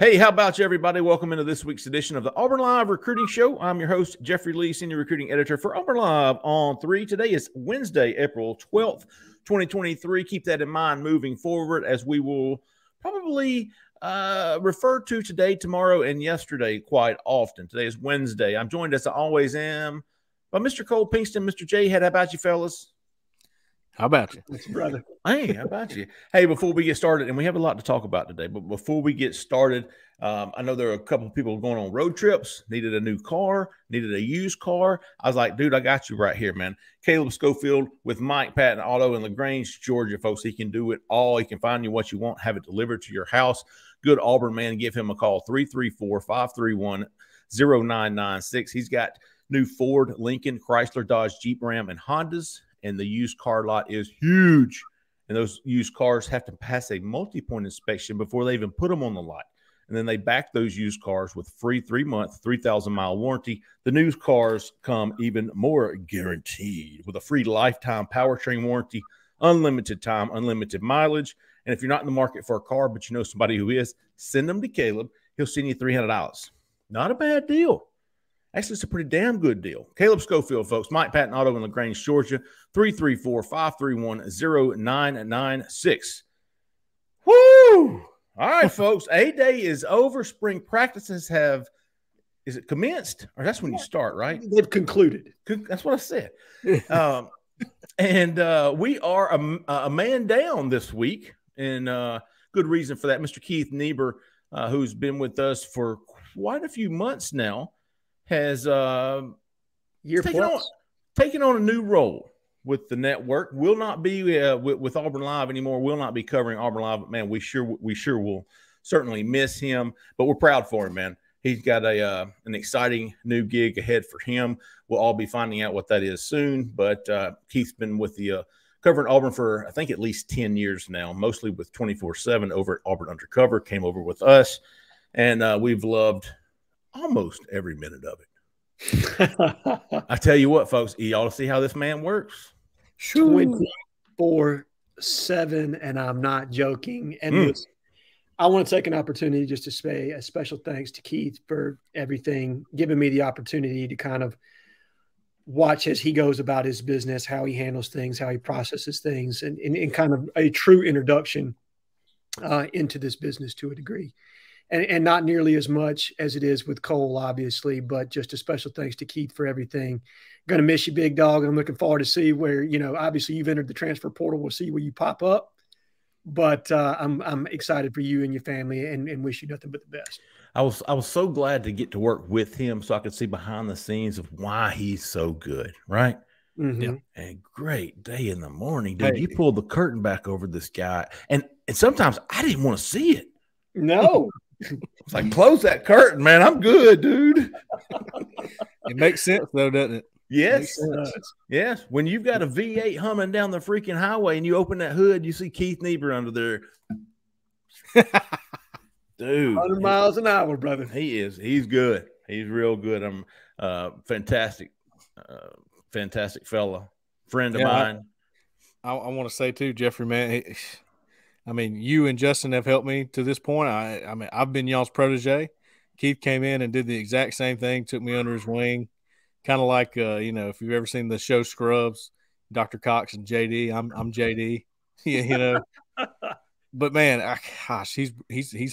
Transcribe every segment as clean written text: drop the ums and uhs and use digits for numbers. Hey, how about you, everybody? Welcome into this week's edition of the Auburn Live Recruiting Show. I'm your host, Jeffrey Lee, Senior Recruiting Editor for Auburn Live on 3. Today is Wednesday, April 12th, 2023. Keep that in mind moving forward as we will probably refer to today, tomorrow, and yesterday quite often. Today is Wednesday. I'm joined, as I always am, by Mr. Cole Pinkston, Mr. J. Head. How about you, fellas? How about you? Brother? Hey, how about you? Hey, before we get started, and we have a lot to talk about today, but before we get started, I know there are a couple of people going on road trips, needed a new car, needed a used car. I was like, dude, I got you right here, man. Caleb Schofield with Mike Patton Auto in LaGrange, Georgia, folks. He can do it all. He can find you what you want, have it delivered to your house. Good Auburn man. Give him a call, 334-531-0996. He's got new Ford, Lincoln, Chrysler, Dodge, Jeep, Ram, and Hondas. And the used car lot is huge. And those used cars have to pass a multi-point inspection before they even put them on the lot. And then they back those used cars with free 3-month, 3,000-mile warranty. The new cars come even more guaranteed with a free lifetime powertrain warranty, unlimited time, unlimited mileage. And if you're not in the market for a car, but you know somebody who is, send them to Caleb. He'll send you $300. Not a bad deal. Actually, it's a pretty damn good deal. Caleb Schofield, folks. Mike Patton Auto in LaGrange, Georgia. 334-531-0996. Woo! All right, folks. A-Day is over. Spring practices have – is it commenced? Or that's when you start, right? They've concluded. That's what I said. We are a man down this week. And good reason for that. Mr. Keith Niebuhr, who's been with us for quite a few months now, has taken on a new role with the network. Will not be with Auburn Live anymore. Will not be covering Auburn Live. But man, we sure will certainly miss him. But we're proud for him, man. He's got an exciting new gig ahead for him. We'll all be finding out what that is soon. But Keith's been with the covering Auburn for I think at least 10 years now, mostly with 24/7 over at Auburn Undercover. Came over with us, and we've loved almost every minute of it. I tell you what, folks, you ought to see how this man works. 24/7, and I'm not joking. And Listen, I want to take an opportunity just to say a special thanks to Keith for everything, giving me the opportunity to kind of watch as he goes about his business, how he handles things, how he processes things, and kind of a true introduction into this business to a degree. And not nearly as much as it is with Cole, obviously, but just a special thanks to Keith for everything. Going to miss you, big dog. I'm looking forward to see where, you know, obviously you've entered the transfer portal. We'll see where you pop up. But I'm excited for you and your family and wish you nothing but the best. I was so glad to get to work with him so I could see behind the scenes of why he's so good, right? Mm-hmm. Yeah. And great day in the morning, dude. Hey. You pulled the curtain back over this guy. And sometimes I didn't want to see it. No. It's like, close that curtain, man. I'm good, dude. It makes sense, though, doesn't it? Yes. Yes. When you've got a V8 humming down the freaking highway and you open that hood, you see Keith Niebuhr under there. Dude. 100 miles an hour, brother. He is. He's good. He's real good. I'm fantastic. Fantastic fella. Friend of mine. I want to say, too, Jeffrey, man, I mean, you and Justin have helped me to this point. I mean, I've been y'all's protege. Keith came in and did the exact same thing, took me under his wing, kind of like, you know, if you've ever seen the show Scrubs, Dr. Cox and JD, I'm JD, you know. But, man, gosh, he's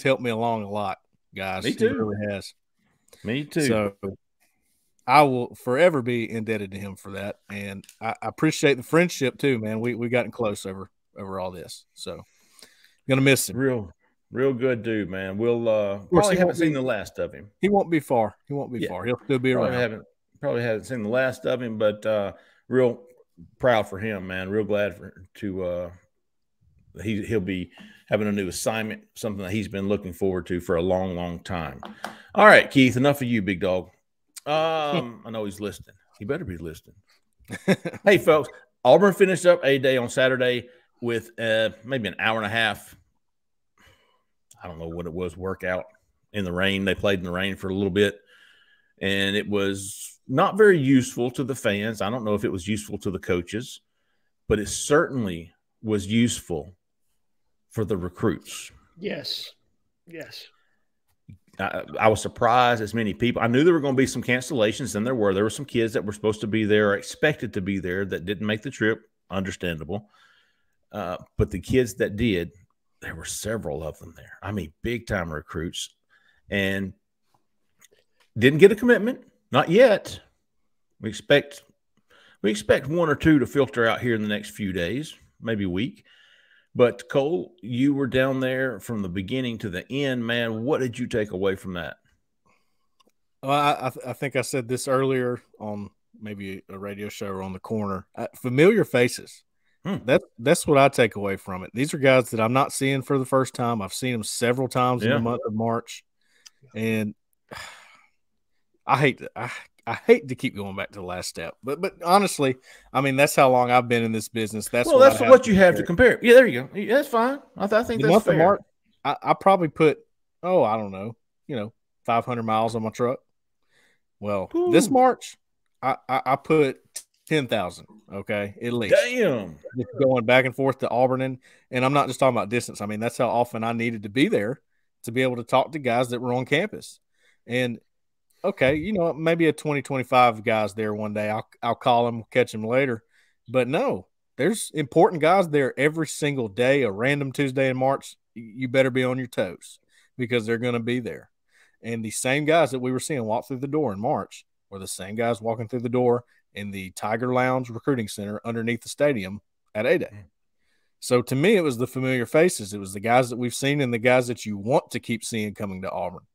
helped me along a lot, guys. Me too. He really has. Me too. So I will forever be indebted to him for that, and I appreciate the friendship too, man. We've gotten close over all this, so. Gonna miss him. Real good dude, man. We'll probably haven't seen the last of him. He won't be far. He won't be far. He'll still be around. Probably haven't seen the last of him, but real proud for him, man. Real glad he'll be having a new assignment, something that he's been looking forward to for a long, long time. All right, Keith, enough of you, big dog. I know he's listening. He better be listening. Hey folks, Auburn finished up A-Day on Saturday with maybe an hour and a half, I don't know what it was, workout in the rain. They played in the rain for a little bit, and it was not very useful to the fans. I don't know if it was useful to the coaches, but it certainly was useful for the recruits. Yes. I was surprised as many people. I knew there were going to be some cancellations, and there were. There were some kids that were supposed to be there, or expected to be there, that didn't make the trip. Understandable. But the kids that did, there were several of them there. I mean, big-time recruits. And didn't get a commitment. Not yet. We expect one or two to filter out here in the next few days, maybe a week. But, Cole, you were down there from the beginning to the end, man. What did you take away from that? Well, I think I said this earlier on maybe a radio show or on the corner. Familiar faces. That's what I take away from it. These are guys that I'm not seeing for the first time. I've seen them several times in the month of March. And I hate to keep going back to the last step, but honestly, I mean, that's how long I've been in this business. That's well, that's what you have to compare. Yeah, there you go. Yeah, that's fine. I think that's fair. Mark, I probably put, I don't know, 500 miles on my truck. Well, this March, I put 10,000. Okay, at least. Damn. Just going back and forth to Auburn, and I'm not just talking about distance. I mean, that's how often I needed to be there to be able to talk to guys that were on campus, and. Okay, maybe a 20-25 guys there one day. I'll call him, catch him later. But no, there's important guys there every single day. A random Tuesday in March, you better be on your toes because they're going to be there. And the same guys that we were seeing walk through the door in March were the same guys walking through the door in the Tiger Lounge Recruiting Center underneath the stadium at A-Day. So to me, it was the familiar faces. It was the guys that we've seen and the guys that you want to keep seeing coming to Auburn.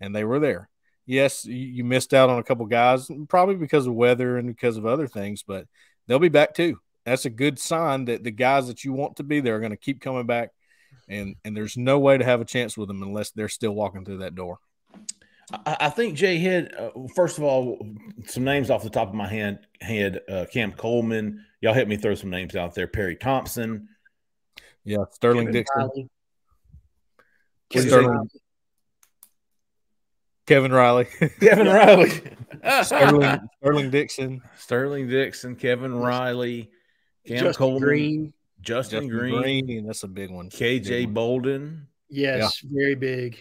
And they were there. Yes, you missed out on a couple guys, probably because of weather and because of other things, but they'll be back too. That's a good sign that the guys that you want to be there are going to keep coming back, and there's no way to have a chance with them unless they're still walking through that door. I think J. Head, first of all, some names off the top of my head, Cam Coleman. Y'all help me throw some names out there. Perry Thompson. Yeah, Sterling Kevin Dixon. Riley. Sterling. Kevin Riley. Kevin Riley. Sterling Dixon. Sterling Dixon, Cam Riley, Cam Coleman. Green. Justin Green. That's a big one. KJ Bolden. Yes, yeah. Very big.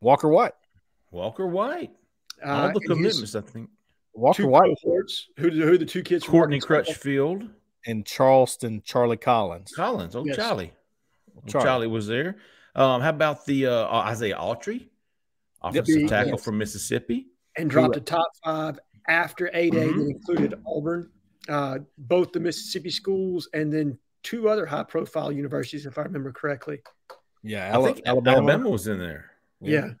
Walker White. All the commitments, I think. Walker White. Who are the two kids? Courtney Crutchfield. And Charleston, Charlie Collins. Collins. Oh, yes. Charlie was there. How about the Isaiah Autry? Offensive tackle from Mississippi. And dropped a top five after A-Day that included Auburn, both the Mississippi schools, and then two other high-profile universities, if I remember correctly. Yeah, I think Alabama was in there. Yeah.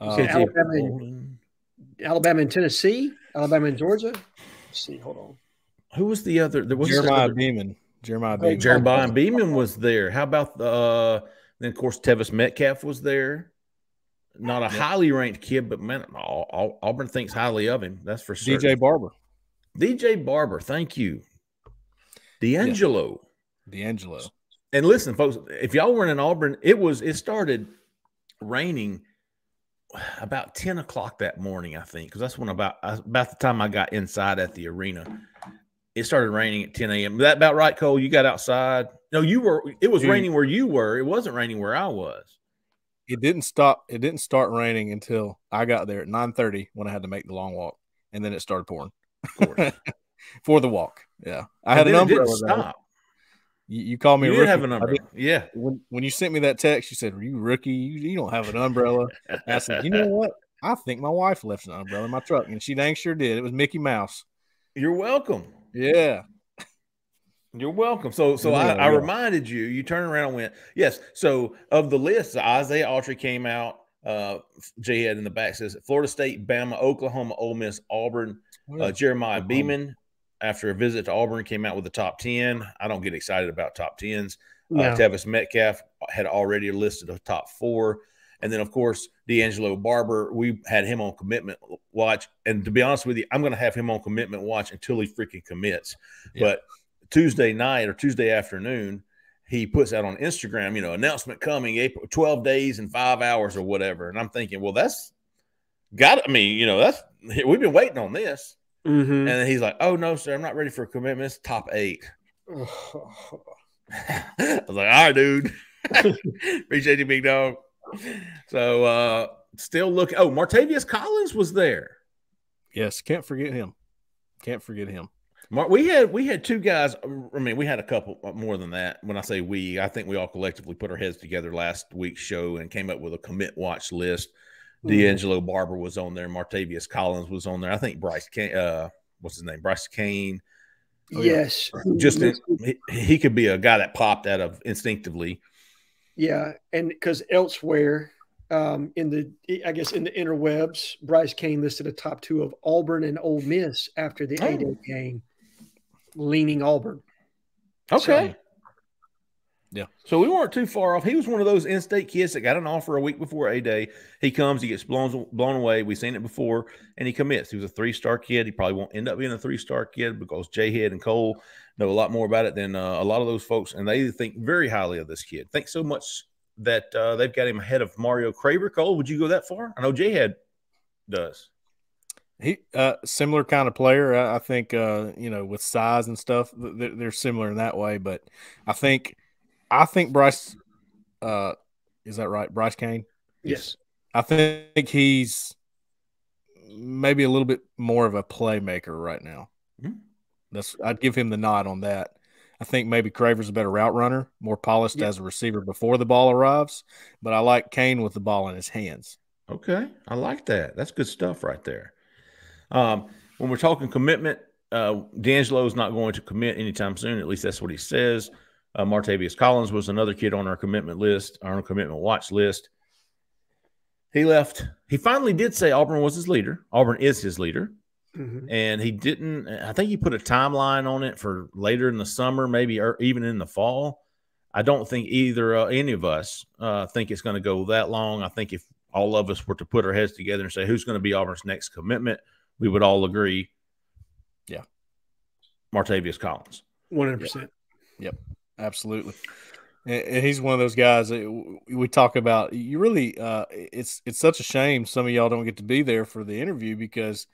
Alabama and Tennessee, Alabama and Georgia. Let's see, hold on. Who was the other? There was Jeremiah Beeman. Jeremiah Beeman was there. How about then, of course, Tevis Metcalf was there. Not a highly ranked kid, but man, Auburn thinks highly of him. That's for sure. DJ Barber. Thank you. D'Angelo. And listen, folks, if y'all weren't in Auburn, it started raining about 10 o'clock that morning, I think, because that's when about the time I got inside at the arena. It started raining at 10 a.m. Is that about right, Cole? You got outside? No, it was raining where you were. It wasn't raining where I was. It didn't start raining until I got there at 9:30 when I had to make the long walk, and then it started pouring. Of course. For the walk, yeah. I had an umbrella. It didn't stop. You called me a rookie. You didn't have an umbrella. Yeah. When you sent me that text, you said, "Are you rookie? You don't have an umbrella." I said, "You know what? I think my wife left an umbrella in my truck, and she dang sure did. It was Mickey Mouse." You're welcome. Yeah. You're welcome. So I reminded you. You turned around and went, yes. So of the list, Isaiah Autry came out. J. Head in the back says Florida State, Bama, Oklahoma, Ole Miss, Auburn. Jeremiah Beeman, after a visit to Auburn, came out with the top 10. I don't get excited about top 10s. No. Tevis Metcalf had already listed a top 4. And then, of course, D'Angelo Barber, we had him on commitment watch. And to be honest with you, I'm going to have him on commitment watch until he freaking commits. Yeah. But – Tuesday night or Tuesday afternoon, he puts out on Instagram, announcement coming April, 12 days and 5 hours or whatever. And I'm thinking, well, we've been waiting on this. Mm-hmm. And then he's like, oh, no, sir, I'm not ready for a commitment. It's top 8. I was like, all right, dude. Appreciate you, big dog. So Still look. Oh, Martavius Collins was there. Yes, can't forget him. Can't forget him. We had two guys. I mean, we had a couple more than that. When I say we, I think we all collectively put our heads together last week's show and came up with a commit watch list. D'Angelo Barber was on there. Martavius Collins was on there. I think Bryce Kane, what's his name? Bryce Kane. Oh, yes. Yeah. Just he could be a guy that popped out of instinctively. Yeah, and because elsewhere in the interwebs, Bryce Kane listed a top two of Auburn and Ole Miss after the A-Day game, leaning Auburn. Okay. So, yeah. So we weren't too far off. He was one of those in-state kids that got an offer a week before A-Day. He comes, he gets blown away. We've seen it before, and he commits. He was a three-star kid. He probably won't end up being a three-star kid because J. Head and Cole know a lot more about it than a lot of those folks, and they think very highly of this kid. Thanks so much that they've got him ahead of Mario Craver. Cole, would you go that far? I know J. Head does. He similar kind of player. I think, with size and stuff, they're similar in that way, but I think Bryce is that right? Bryce Kane? Yes. I think he's maybe a little bit more of a playmaker right now. Mm-hmm. I'd give him the nod on that. I think maybe Craver's a better route runner, more polished as a receiver before the ball arrives, but I like Kane with the ball in his hands. Okay. I like that. That's good stuff right there. When we're talking commitment, D'Angelo's not going to commit anytime soon. At least that's what he says. Martavius Collins was another kid on our commitment list, our commitment watch list. He left. He finally did say Auburn was his leader. Auburn is his leader. Mm-hmm. And he didn't, I think he put a timeline on it for later in the summer, maybe or even in the fall. I don't think any of us think it's going to go that long. I think if all of us were to put our heads together and say who's going to be Auburn's next commitment, we would all agree. Yeah. Martavius Collins. 100%. Yep. Absolutely. And he's one of those guys that we talk about. You really, it's such a shame some of y'all don't get to be there for the interview because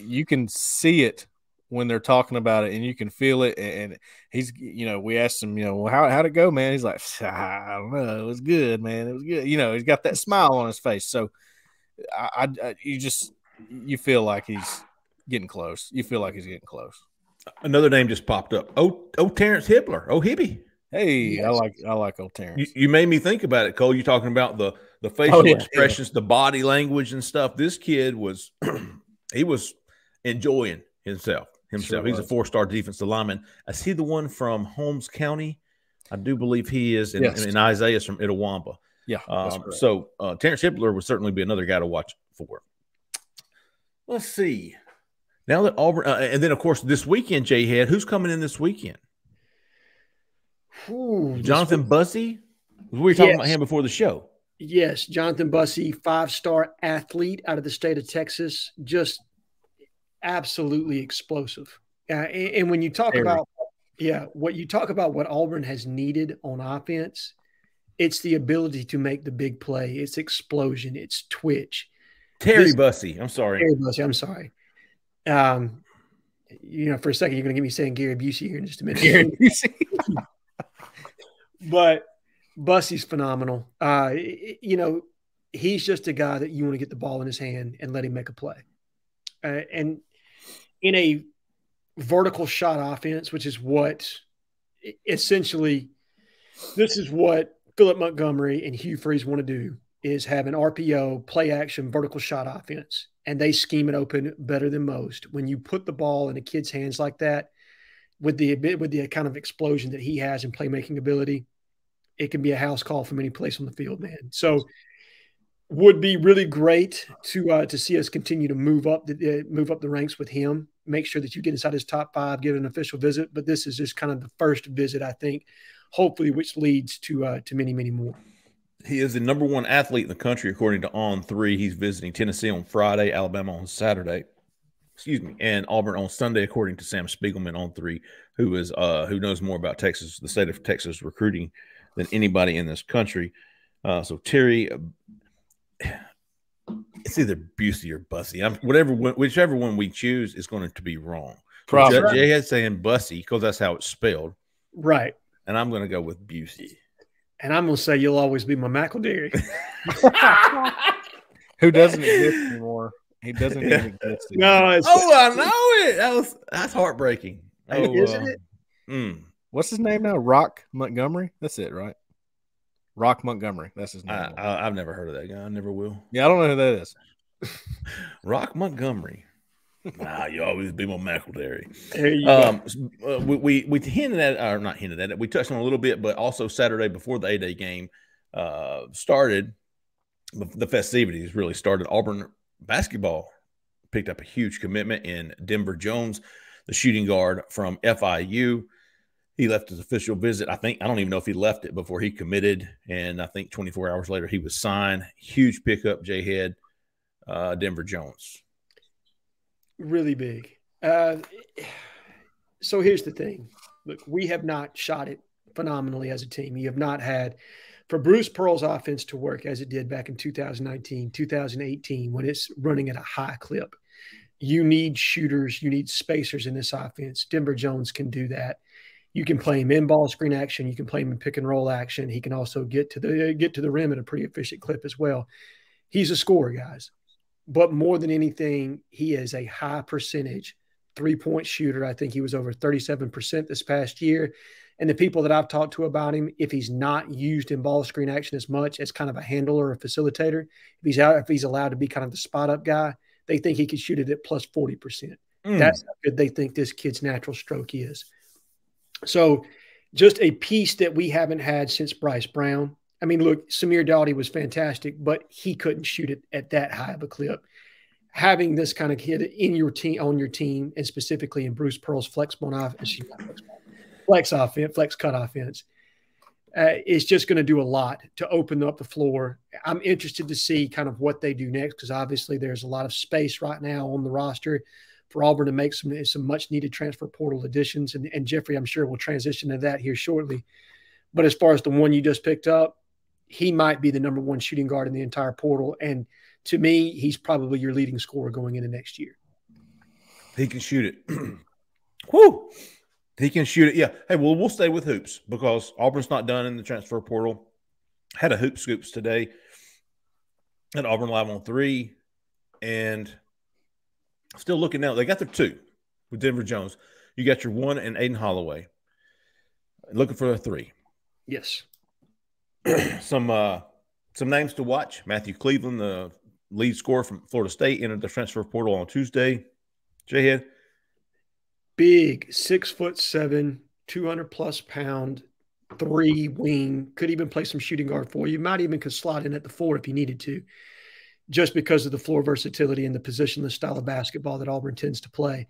you can see it when they're talking about it and you can feel it. And he's, we asked him, well, how'd it go, man? He's like, I don't know. It was good, man. It was good. He's got that smile on his face. So you feel like he's getting close. Another name just popped up. Oh, Terrence Hippler. Oh, Hippie. Hey, yes. I like old Terrence. You made me think about it, Cole. You're talking about the facial expressions, the body language and stuff. This kid was he was enjoying himself. Sure he's a four-star defensive lineman. Is he the one from Holmes County? I do believe he is. And, yes. And Isaiah's from Itawamba. Yeah. So Terrence Hippler would certainly be another guy to watch for. Let's see. Now that Auburn, and then of course this weekend, J. Head, who's coming in this weekend? Ooh, Jonathan Bussey. We were talking about him before the show. Yes, Jonathan Bussey, five-star athlete out of the state of Texas, just absolutely explosive. And when you talk about, what Auburn has needed on offense, it's the ability to make the big play. It's explosion. It's twitch. Terry Bussey. I'm sorry. For a second, you're going to get me saying Gary Busey here in just a minute. Gary Busey. But Bussey's phenomenal. He's just a guy that you want to get the ball in his hand and let him make a play. And in a vertical shot offense, which is what essentially this is what Philip Montgomery and Hugh Freeze want to do is have an RPO, play action, vertical shot offense. And they scheme it open better than most. When you put the ball in a kid's hands like that, with the kind of explosion that he has in playmaking ability, it can be a house call from any place on the field, man. So, would be really great to see us continue to move up the ranks with him. Make sure that you get inside his top five, give it an official visit. But this is just kind of the first visit, I think. Hopefully, which leads to many, many more. He is the number one athlete in the country, according to On3. He's visiting Tennessee on Friday, Alabama on Saturday, and Auburn on Sunday, according to Sam Spiegelman on On3, who is who knows more about Texas, the state of Texas recruiting, than anybody in this country. So Terry, it's either Busey or Bussey. Whichever one we choose is going to be wrong. Probably. Jay had saying Bussey because that's how it's spelled, right? And I'm going to go with Busey. And I'm going to say you'll always be my McElderry. who doesn't exist anymore. He doesn't even exist anymore. No, I know it. That's heartbreaking. Oh, isn't it? What's his name now? Rock Montgomery? That's it, right? Rock Montgomery. That's his name. I've never heard of that guy. I never will. Yeah, I don't know who that is. Rock Montgomery. Nah, you always be my McElderry. There you go. We hinted at it, or not hinted at it. We touched on it a little bit, but also Saturday before the A-Day game started, the festivities really started. Auburn basketball picked up a huge commitment in Denver Jones, the shooting guard from FIU. He left his official visit. I don't even know if he left it before he committed, and I think 24 hours later he was signed. Huge pickup, J. Head, Denver Jones. Really big. So here's the thing. Look, we have not shot it phenomenally as a team. You have not had for Bruce Pearl's offense to work as it did back in 2019, 2018, when it's running at a high clip. You need shooters. You need spacers in this offense. Denver Jones can do that. You can play him in ball screen action. You can play him in pick and roll action. He can also get to the rim at a pretty efficient clip as well. He's a scorer, guys. But more than anything, he is a high percentage three-point shooter. I think he was over 37% this past year. And the people that I've talked to about him, if he's not used in ball screen action as much as kind of a handler or a facilitator, if he's allowed to be kind of the spot-up guy, they think he could shoot it at plus 40%. That's how good they think this kid's natural stroke is. So just a piece that we haven't had since Bryce Brown. I mean, look, Samir Doughty was fantastic, but he couldn't shoot it at that high of a clip. Having this kind of kid in your team, on your team, and specifically in Bruce Pearl's flex cut offense, is just going to do a lot to open up the floor. I'm interested to see kind of what they do next, because obviously there's a lot of space right now on the roster for Auburn to make some much-needed transfer portal additions. And Jeffrey, I'm sure, will transition to that here shortly. But as far as the one you just picked up, he might be the number one shooting guard in the entire portal. And to me, he's probably your leading scorer going into next year. He can shoot it. Woo! He can shoot it. Yeah. Hey, well, we'll stay with hoops because Auburn's not done in the transfer portal. Had a Hoop Scoops today at Auburn Live on 3. And still looking now. They got their 2 with Denver Jones. You got your 1 and Aiden Holloway. Looking for their 3. Yes. Some names to watch. Matthew Cleveland, the lead scorer from Florida State, entered the transfer portal on Tuesday. J. Head. Big, 6'7", 200-plus pound, 3 wing. Could even play some shooting guard for you. Might even could slot in at the 4 if you needed to, just because of the floor versatility and the positionless style of basketball that Auburn tends to play.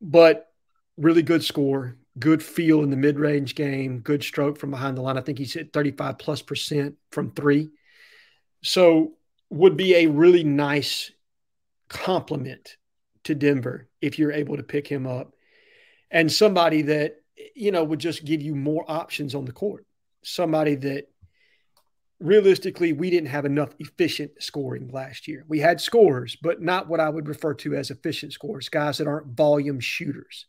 But really good score. Good feel in the mid-range game, good stroke from behind the line. I think he's hit 35+% from 3. So would be a really nice compliment to Denver if you're able to pick him up. And somebody that, you know, would just give you more options on the court. Somebody that realistically we didn't have enough efficient scoring last year. We had scorers, but not what I would refer to as efficient scorers, guys that aren't volume shooters.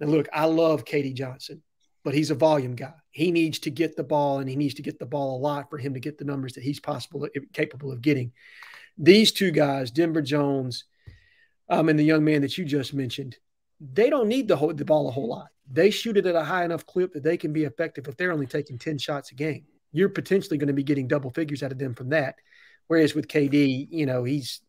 Now, look, I love Katie Johnson, but he's a volume guy. He needs to get the ball, and he needs to get the ball a lot for him to get the numbers that he's capable of getting. These two guys, Denver Jones and the young man that you just mentioned, they don't need the ball a whole lot. They shoot it at a high enough clip that they can be effective if they're only taking 10 shots a game. You're potentially going to be getting double figures out of them from that, whereas with KD, you know, he's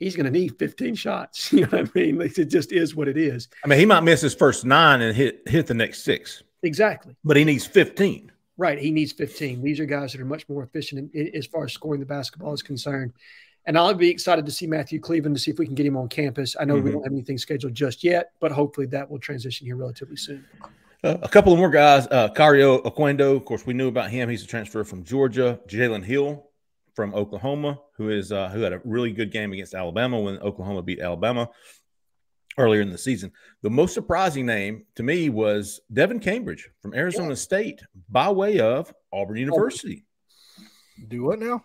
going to need 15 shots. You know what I mean? It just is what it is. I mean, he might miss his first 9 and hit the next 6. Exactly. But he needs 15. Right. He needs 15. These are guys that are much more efficient as far as scoring the basketball is concerned. And I'll be excited to see Matthew Cleveland to see if we can get him on campus. I know we don't have anything scheduled just yet, but hopefully that will transition here relatively soon. A couple of more guys. Cario Oquendo, of course, we knew about him. He's a transfer from Georgia. Jalen Hill from Oklahoma, who had a really good game against Alabama when Oklahoma beat Alabama earlier in the season. The most surprising name to me was Devin Cambridge from Arizona State by way of Auburn University. Do what now?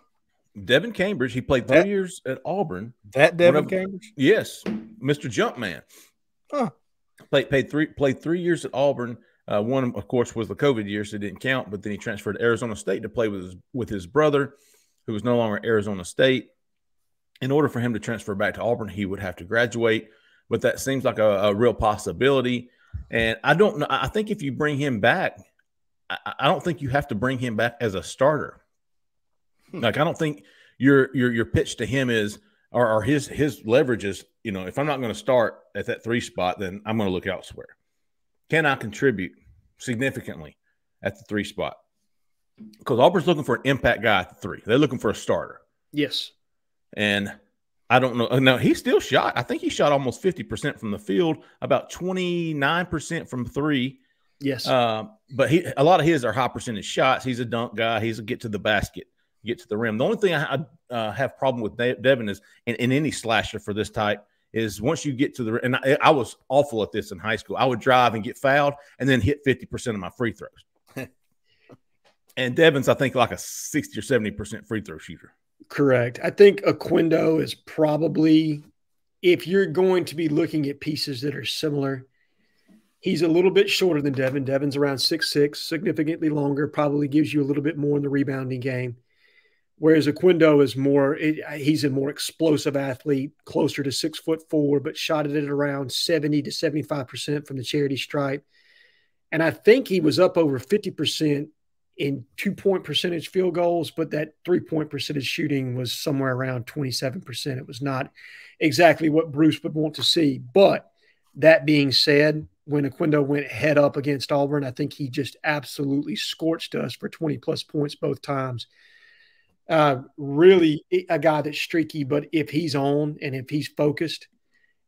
Devin Cambridge. He played 3 years at Auburn. That Devin Cambridge? Yes, Mr. Jumpman. Huh. Played 3 years at Auburn. One, of course, was the COVID year, so it didn't count. But then he transferred to Arizona State to play with his brother. who is no longer at Arizona State. In order for him to transfer back to Auburn, he would have to graduate, but that seems like a real possibility. And I don't know. I think if you bring him back, I don't think you have to bring him back as a starter. Like, I don't think your pitch to him is, or his leverage is, you know, if I'm not going to start at that 3 spot, then I'm going to look elsewhere. Can I contribute significantly at the 3 spot? Because Auburn's looking for an impact guy at the 3. They're looking for a starter. Yes. And I don't know. No, he still shot. I think he shot almost 50% from the field, about 29% from 3. Yes. But a lot of his are high percentage shots. He's a dunk guy. He's a get to the basket, get to the rim. The only thing I have problem with Devin is, in any slasher for this type, is once you get to the – and I was awful at this in high school. I would drive and get fouled and then hit 50% of my free throws. And Devin's, I think, like a 60 or 70% free throw shooter. Correct. I think Oquendo is probably – if you're going to be looking at pieces that are similar, he's a little bit shorter than Devin. Devin's around 6'6", significantly longer, probably gives you a little bit more in the rebounding game. Whereas Oquendo is more – he's a more explosive athlete, closer to 6'4", but shot it at around 70 to 75% from the charity stripe. And I think he was up over 50% in 2-point percentage field goals, but that 3-point percentage shooting was somewhere around 27%. It was not exactly what Bruce would want to see. But that being said, when Oquendo went head up against Auburn, I think he just absolutely scorched us for 20-plus points both times. Really a guy that's streaky, but if he's on and if he's focused,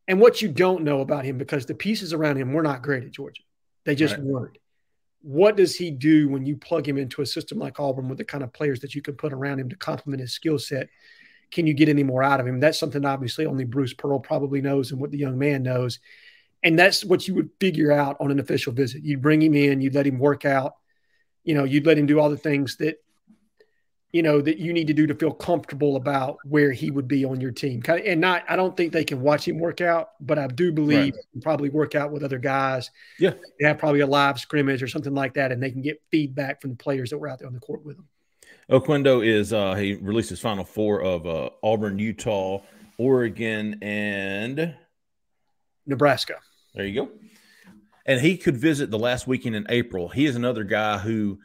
and what you don't know about him, because the pieces around him were not great at Georgia. They just weren't. What does he do when you plug him into a system like Auburn with the kind of players that you can put around him to complement his skill set? Can you get any more out of him? That's something obviously only Bruce Pearl probably knows and what the young man knows. And that's what you would figure out on an official visit. You'd bring him in, you'd let him work out. You know, you'd let him do all the things that that you need to do to feel comfortable about where he would be on your team. And not, I don't think they can watch him work out, but I do believe he can probably work out with other guys. Yeah. They have probably a live scrimmage or something like that, and they can get feedback from the players that were out there on the court with him. Oquendo is, he released his Final Four of Auburn, Utah, Oregon, and Nebraska. There you go. And he could visit the last weekend in April. He is another guy who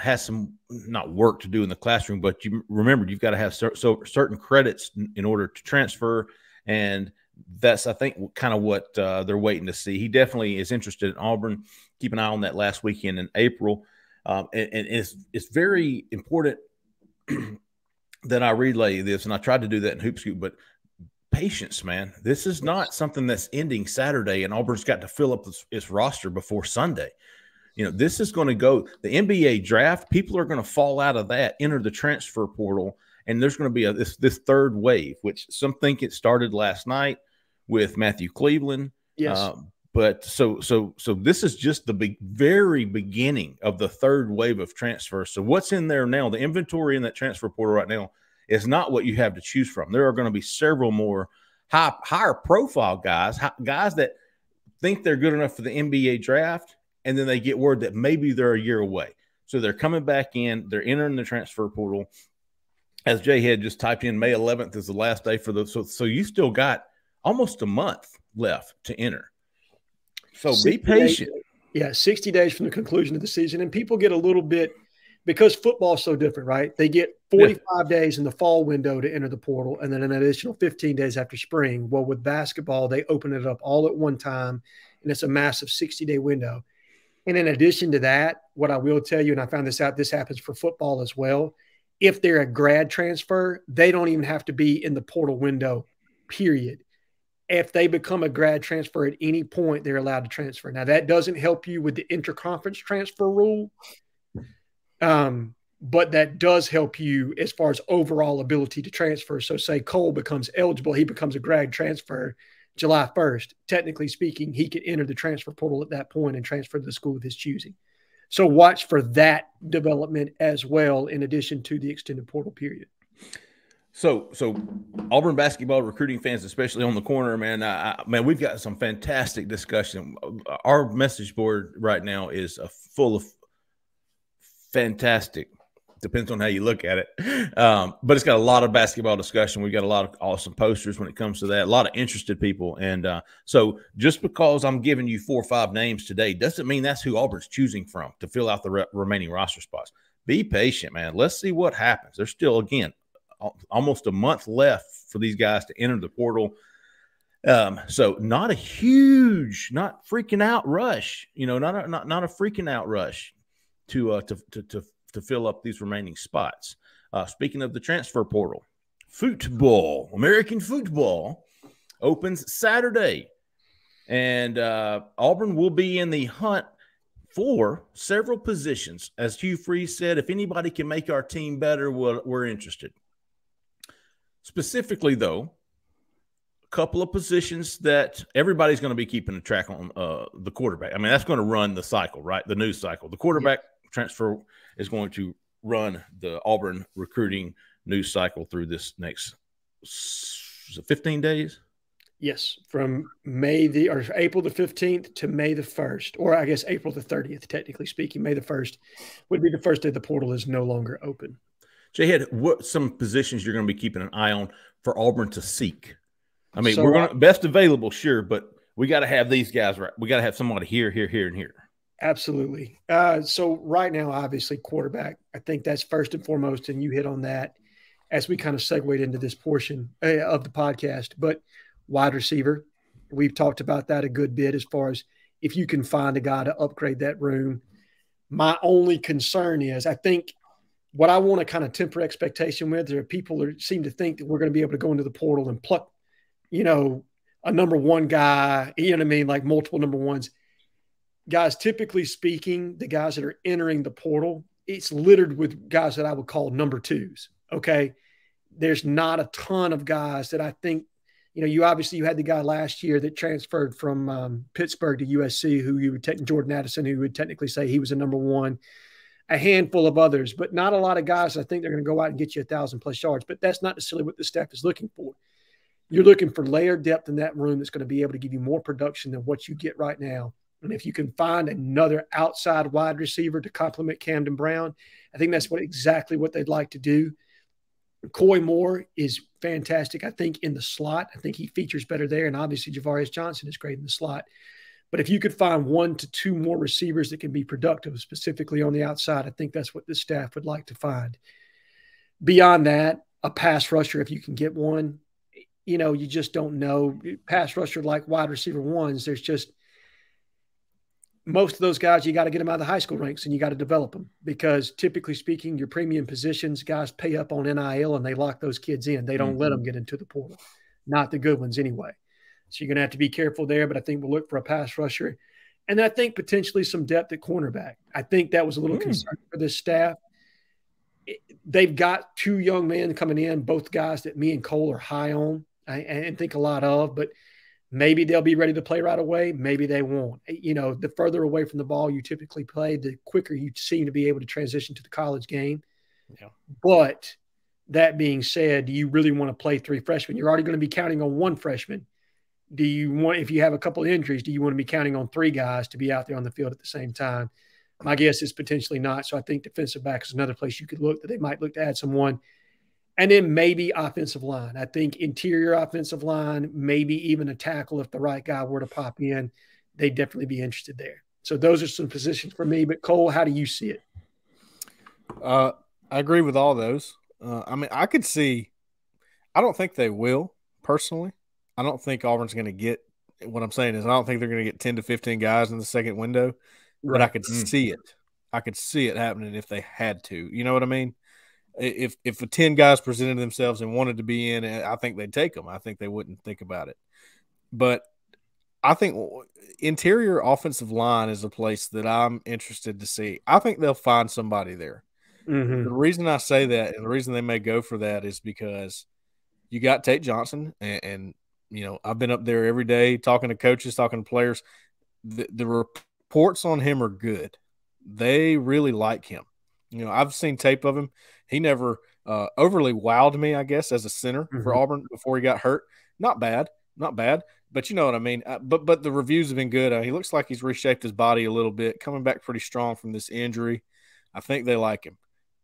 has some not work to do in the classroom, but you remember you've got to have certain credits in order to transfer, and that's I think kind of what they're waiting to see. He definitely is interested in Auburn. Keep an eye on that last weekend in April, and it's very important that I relay this, and I tried to do that in Hoop Scoop, but patience, man. This is not something that's ending Saturday, and Auburn's got to fill up its roster before Sunday. You know, this is going to go – the NBA draft, people are going to fall out of that, enter the transfer portal, and there's going to be this third wave, which some think it started last night with Matthew Cleveland. Yes. But so this is just the very beginning of the third wave of transfer. So what's in there now, the inventory in that transfer portal right now is not what you have to choose from. There are going to be several more higher profile guys that think they're good enough for the NBA draft, and then they get word that maybe they're a year away. So they're coming back in. They're entering the transfer portal. As J. Head just typed in, May 11th is the last day for those. So you still got almost a month left to enter. So be patient. Yeah, 60 days from the conclusion of the season. And people get a little bit, because football is so different, right? They get 45 days in the fall window to enter the portal and then an additional 15 days after spring. Well, with basketball, they open it up all at one time, and it's a massive 60-day window. And in addition to that, what I will tell you, and I found this out, this happens for football as well. If they're a grad transfer, they don't even have to be in the portal window, period. If they become a grad transfer at any point, they're allowed to transfer. Now, that doesn't help you with the interconference transfer rule, but that does help you as far as overall ability to transfer. So say Cole becomes eligible, he becomes a grad transfer July 1st, technically speaking, he could enter the transfer portal at that point and transfer to the school of his choosing. So watch for that development as well, in addition to the extended portal period. So Auburn basketball recruiting fans, especially on the corner, man, man, we've got some fantastic discussion. Our message board right now is full of fantastic Depends on how you look at it. But it's got a lot of basketball discussion. We've got a lot of awesome posters when it comes to that, a lot of interested people. And so just because I'm giving you 4 or 5 names today doesn't mean that's who Auburn's choosing from to fill out the remaining roster spots. Be patient, man. Let's see what happens. There's still, again, almost a month left for these guys to enter the portal. So not a huge, not freaking out rush, you know, not a freaking out rush to fill up these remaining spots. Speaking of the transfer portal, football, American football opens Saturday, and Auburn will be in the hunt for several positions. As Hugh Freeze said, if anybody can make our team better, we're interested. Specifically, though, a couple of positions that everybody's going to be keeping a track on, the quarterback. I mean, that's going to run the cycle, right? The news cycle. The quarterback transfer is going to run the Auburn recruiting news cycle through this next 15 days. Yes, from April the 15th to May the 1st, or I guess April the 30th, technically speaking. May the 1st would be the first day the portal is no longer open. J. Head, what some positions you're going to be keeping an eye on for Auburn to seek? I mean, so, we're going to best available, sure, but we got to have these guys right. We got to have somebody here, here, here, and here. Absolutely. So right now, obviously, quarterback. I think that's first and foremost, and you hit on that as we kind of segued into this portion of the podcast. But wide receiver, we've talked about that a good bit as far as if you can find a guy to upgrade that room. My only concern is I think what I want to kind of temper expectation with, there are people that seem to think that we're going to be able to go into the portal and pluck, you know, a number 1 guy, you know what I mean, like multiple number 1s. Guys, typically speaking, the guys that are entering the portal, it's littered with guys that I would call number 2s, okay? There's not a ton of guys that I think, you know, you had the guy last year that transferred from Pittsburgh to USC, who you would take, Jordan Addison, who would technically say he was a number 1. A handful of others, but not a lot of guys. I think they're going to go out and get you 1,000-plus yards, but that's not necessarily what the staff is looking for. You're looking for layered depth in that room that's going to be able to give you more production than what you get right now. And if you can find another outside wide receiver to complement Camden Brown, I think that's exactly what they'd like to do. Coy Moore is fantastic, I think, in the slot. I think he features better there, and obviously Javarius Johnson is great in the slot. But if you could find 1 to 2 more receivers that can be productive, specifically on the outside, I think that's what the staff would like to find. Beyond that, a pass rusher, if you can get one, you know, you just don't know. Pass rusher like wide receiver ones, there's just most of those guys, you got to get them out of the high school ranks and you got to develop them because typically speaking, your premium positions, guys pay up on NIL and they lock those kids in. They don't let them get into the portal, not the good ones anyway. So you're going to have to be careful there, but I think we'll look for a pass rusher. And I think potentially some depth at cornerback. I think that was a little concerning for this staff. They've got 2 young men coming in, both guys that me and Cole are high on and think a lot of, but maybe they'll be ready to play right away. Maybe they won't. You know, the further away from the ball you typically play, the quicker you seem to be able to transition to the college game. Yeah. But that being said, do you really want to play 3 freshmen? You're already going to be counting on 1 freshman. Do you want, if you have a couple of injuries, do you want to be counting on 3 guys to be out there on the field at the same time? My guess is potentially not. So I think defensive back is another place you could look that they might look to add someone. And then maybe offensive line. I think interior offensive line, maybe even a tackle if the right guy were to pop in, they'd definitely be interested there. So those are some positions for me. But, Cole, how do you see it? I agree with all those. I mean, I could see – I don't think they will personally. I don't think Auburn's going to get – what I'm saying is I don't think they're going to get 10 to 15 guys in the second window, but I could see it. I could see it happening if they had to. You know what I mean? If the 10 guys presented themselves and wanted to be in, I think they'd take them. I think they wouldn't think about it. But I think interior offensive line is a place that I'm interested to see. I think they'll find somebody there. The reason I say that and the reason they may go for that is because you got Tate Johnson and you know, I've been up there every day talking to coaches, talking to players. The reports on him are good. They really like him. You know, I've seen tape of him. He never overly wowed me, I guess, as a center for Auburn before he got hurt. Not bad. Not bad. But you know what I mean. But the reviews have been good. He looks like he's reshaped his body a little bit, coming back pretty strong from this injury. I think they like him.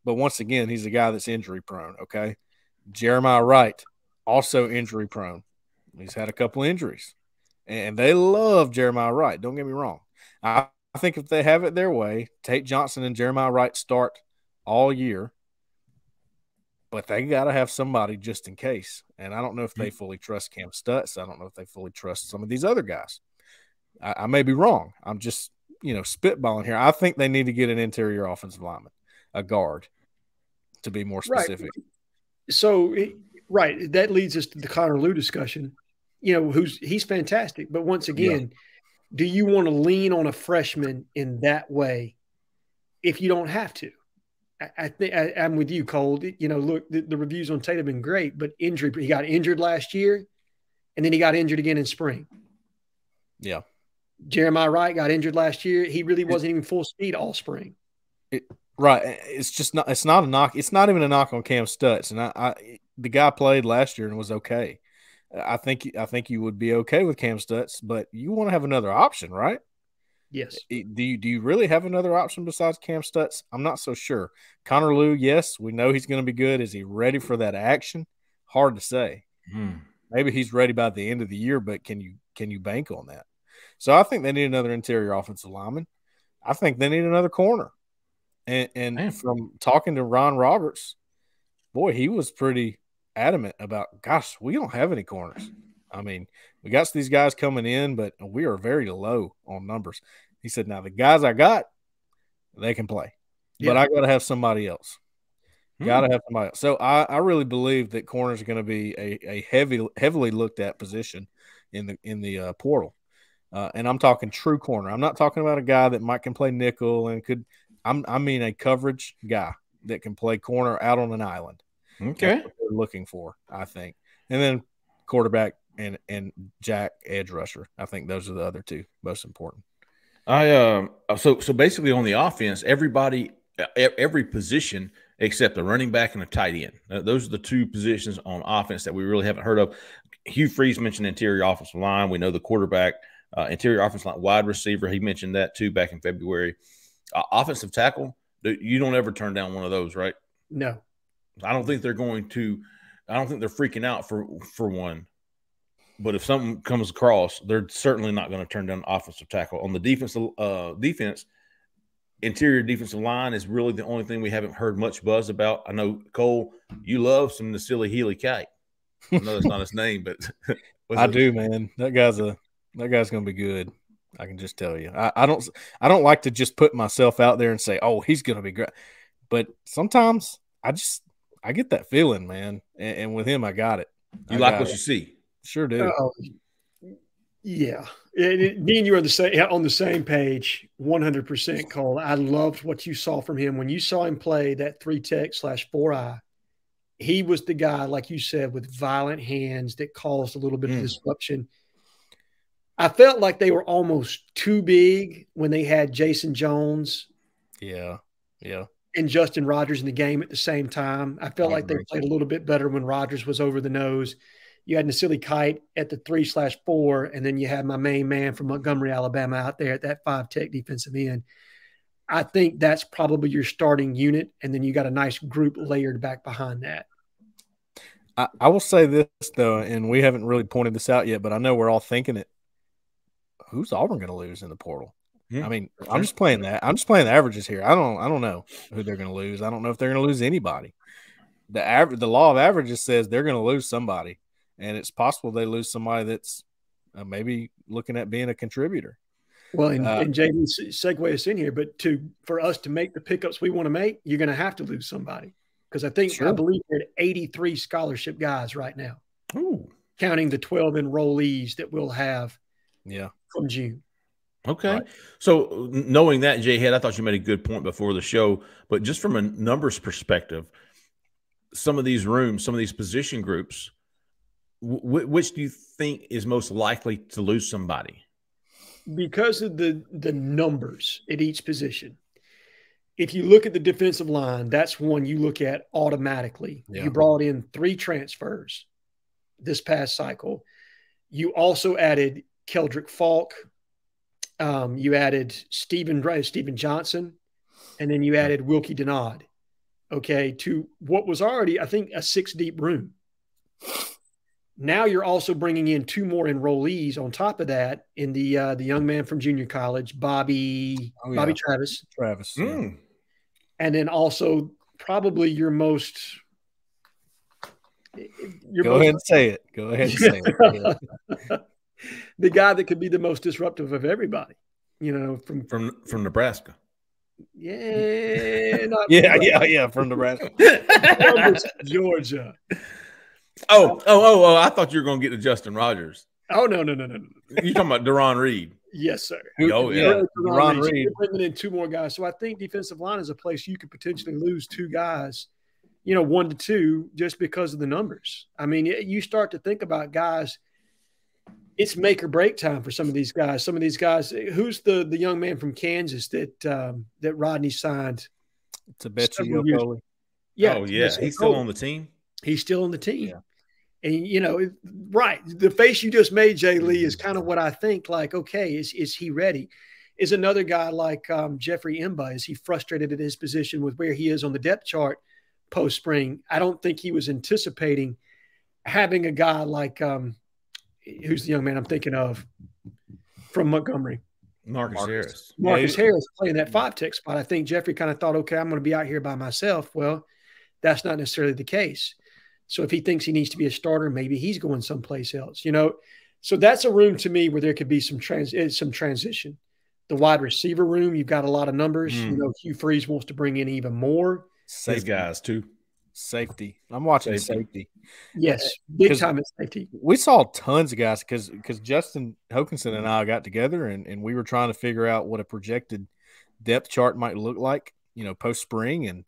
But once again, he's a guy that's injury prone, okay? Jeremiah Wright, also injury prone. He's had a couple injuries. And they love Jeremiah Wright. Don't get me wrong. I think if they have it their way, Tate Johnson and Jeremiah Wright start all year. But they got to have somebody just in case. And I don't know if they fully trust Cam Stutz. I don't know if they fully trust some of these other guys. I may be wrong. I'm just, you know, spitballing here. I think they need to get an interior offensive lineman, a guard, to be more specific. Right. So, right, that leads us to the Connor Lue discussion. You know, he's fantastic. But once again, do you want to lean on a freshman in that way if you don't have to? I think I'm with you, Cole. You know, look, the reviews on Tate have been great, but injury. He got injured last year, and then he got injured again in spring. Yeah, Jeremiah Wright got injured last year. He really wasn't even full speed all spring. Right. It's just not. It's not a knock. It's not even a knock on Cam Stutz. And the guy played last year and was okay. I think you would be okay with Cam Stutz, but you want to have another option, right? Yes. Do you really have another option besides Cam Stutz? I'm not so sure. Connor Lue, yes, we know he's going to be good. Is he ready for that action? Hard to say. Maybe he's ready by the end of the year, but can you bank on that? So I think they need another interior offensive lineman. I think they need another corner. And from talking to Ron Roberts, boy, he was pretty adamant about, gosh, we don't have any corners. I mean, we got these guys coming in, but we are very low on numbers. He said, now the guys I got, they can play, but I got to have somebody else. Got to have somebody else. So I really believe that corners are going to be a heavily looked at position in the portal. And I'm talking true corner. I'm not talking about a guy that can play nickel and could. I mean a coverage guy that can play corner out on an island. Okay, that's what they're looking for, I think. And then quarterback and Jack edge rusher. I think those are the other two most important. So basically on the offense, every position except a running back and a tight end. Those are the two positions on offense that we really haven't heard of. Hugh Freeze mentioned interior offensive line. We know the quarterback, interior offensive line, wide receiver. He mentioned that too back in February. Offensive tackle. You don't ever turn down one of those, right? No. I don't think they're freaking out for one. But if something comes across, they're certainly not going to turn down offensive tackle. On the defense, interior defensive line is really the only thing we haven't heard much buzz about. I know, Cole, you love some Nasili Healy-Kite. I know that's not his name, but I do, man. That guy's going to be good. I can just tell you. I don't like to just put myself out there and say, oh, he's going to be great. But sometimes I get that feeling, man. And with him, I got it. You like what you see. Sure do. Yeah. Me and you are on the same page, 100%, Cole. I loved what you saw from him. When you saw him play that 3-tech/4i, he was the guy, like you said, with violent hands that caused a little bit of disruption. I felt like they were almost too big when they had Jason Jones. Yeah. And Justin Rogers in the game at the same time. I felt like they played a little bit better when Rogers was over the nose. You had Nasili Kite at the 3/4, and then you had my main man from Montgomery, Alabama, out there at that 5-tech defensive end. I think that's probably your starting unit, and then you got a nice group layered back behind that. I will say this, though, and we haven't really pointed this out yet, but I know we're all thinking it. Who's Auburn going to lose in the portal? I mean, I'm just playing the averages here. I don't know who they're going to lose. I don't know if they're going to lose anybody. The law of averages says they're going to lose somebody, and it's possible they lose somebody that's maybe looking at being a contributor. Well, and Jaden, segue us in here, but for us to make the pickups we want to make, you're going to have to lose somebody because I believe we're at 83 scholarship guys right now, counting the 12 enrollees that we'll have. Yeah, from June. Okay. Right. So knowing that, J. Head, I thought you made a good point before the show, but just from a numbers perspective, some of these rooms, some of these position groups, which do you think is most likely to lose somebody? Because of the numbers at each position. If you look at the defensive line, that's one you look at automatically. Yeah. You brought in 3 transfers this past cycle. You also added Keldrick Falk. You added Stephen Johnson, and then you added Wilkie Denod. okay, to what was already, I think, a six-deep room. Now you're also bringing in two more enrollees on top of that in the young man from junior college, Bobby Travis. Yeah. And then also probably your most – Go ahead and say it. The guy that could be the most disruptive of everybody, you know, from Nebraska. From Nebraska. Georgia. Oh! I thought you were going to get to Justin Rogers. Oh, no. You're talking about Deron Reed. Yes, sir. Oh, yeah. Deron Reed. You're bringing in two more guys. So I think defensive line is a place you could potentially lose two guys, you know, 1 to 2, just because of the numbers. I mean, you start to think about guys. It's make or break time for some of these guys. Some of these guys. Who's the young man from Kansas that Rodney signed? It's a Betsy Okoli. Yeah. Oh, yeah. He's still on the team. He's still on the team. Yeah. And, you know, right. The face you just made, Jay Lee, is kind of what I think, like, okay, is he ready? Is another guy like Jeffrey Emba, is he frustrated at his position with where he is on the depth chart post-spring? I don't think he was anticipating having a guy like who's the young man I'm thinking of from Montgomery? Marcus Harris. Harris playing that 5-tech spot. I think Jeffrey kind of thought, okay, I'm going to be out here by myself. Well, that's not necessarily the case. So if he thinks he needs to be a starter, maybe he's going someplace else, you know. So that's a room to me where there could be some transition. The wide receiver room, you've got a lot of numbers. You know, Hugh Freeze wants to bring in even more. Safety. I'm watching safety. Yes, big time at safety. We saw tons of guys because Justin Hokanson and I got together and we were trying to figure out what a projected depth chart might look like, you know, post-spring. And